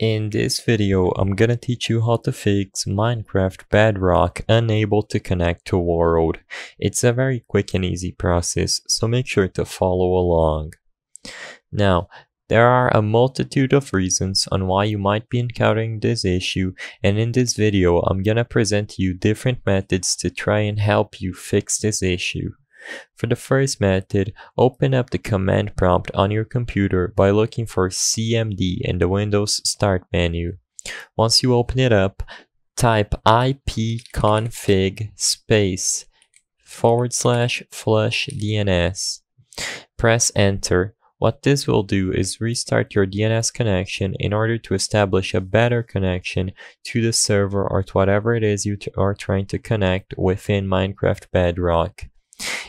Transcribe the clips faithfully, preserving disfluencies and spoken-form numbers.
In this video, I'm gonna teach you how to fix Minecraft Bedrock unable to connect to world. It's a very quick and easy process, so make sure to follow along. Now, there are a multitude of reasons on why you might be encountering this issue, and in this video, I'm gonna present to you different methods to try and help you fix this issue. For the first method, open up the command prompt on your computer by looking for C M D in the Windows Start menu. Once you open it up, type ipconfig space forward slash flush D N S. Press enter. What this will do is restart your D N S connection in order to establish a better connection to the server or to whatever it is you are trying to connect within Minecraft Bedrock.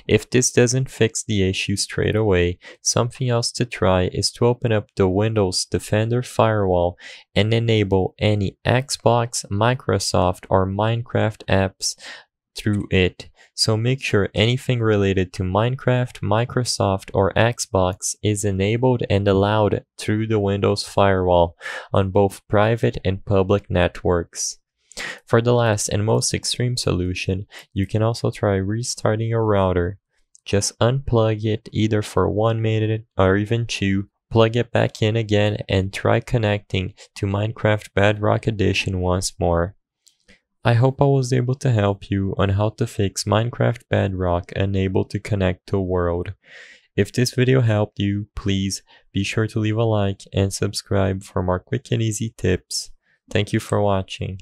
If this doesn't fix the issue straight away, something else to try is to open up the Windows Defender firewall and enable any Xbox, Microsoft, or Minecraft apps through it. So make sure anything related to Minecraft, Microsoft, or Xbox is enabled and allowed through the Windows firewall on both private and public networks. For the last and most extreme solution, you can also try restarting your router. Just unplug it either for one minute or even two, plug it back in again, and try connecting to Minecraft Bedrock Edition once more. I hope I was able to help you on how to fix Minecraft Bedrock unable to connect to world. If this video helped you, please be sure to leave a like and subscribe for more quick and easy tips. Thank you for watching.